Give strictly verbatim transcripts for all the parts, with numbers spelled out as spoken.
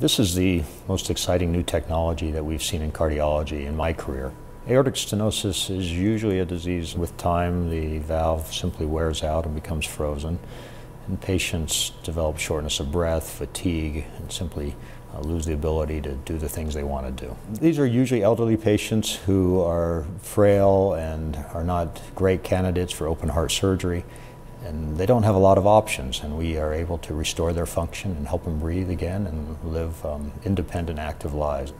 This is the most exciting new technology that we've seen in cardiology in my career. Aortic stenosis is usually a disease with time. The valve simply wears out and becomes frozen, and patients develop shortness of breath, fatigue, and simply uh, lose the ability to do the things they want to do. These are usually elderly patients who are frail and are not great candidates for open heart surgery, and they don't have a lot of options, and we are able to restore their function and help them breathe again and live um, independent, active lives.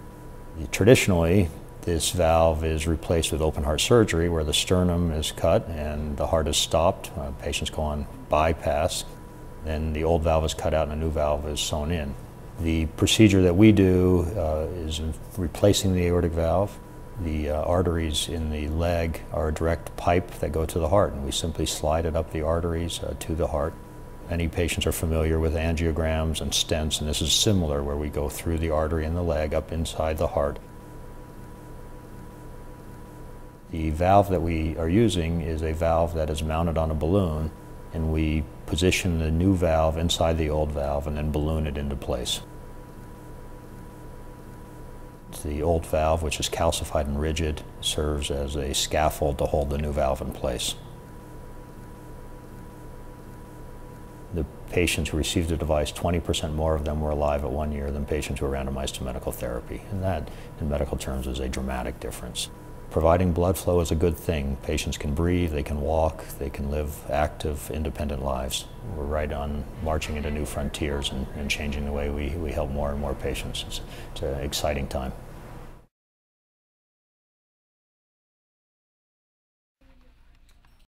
Traditionally, this valve is replaced with open heart surgery, where the sternum is cut and the heart is stopped. Uh, patients go on bypass. Then the old valve is cut out and a new valve is sewn in. The procedure that we do uh, is replacing the aortic valve. The uh, arteries in the leg are a direct pipe that go to the heart, and we simply slide it up the arteries uh, to the heart. Many patients are familiar with angiograms and stents, and this is similar, where we go through the artery in the leg up inside the heart. The valve that we are using is a valve that is mounted on a balloon, and we position the new valve inside the old valve and then balloon it into place. The old valve, which is calcified and rigid, serves as a scaffold to hold the new valve in place. The patients who received the device, twenty percent more of them were alive at one year than patients who were randomized to medical therapy, and that, in medical terms, is a dramatic difference. Providing blood flow is a good thing. Patients can breathe, they can walk, they can live active, independent lives. We're right on marching into new frontiers and, and changing the way we, we help more and more patients. It's, it's an exciting time.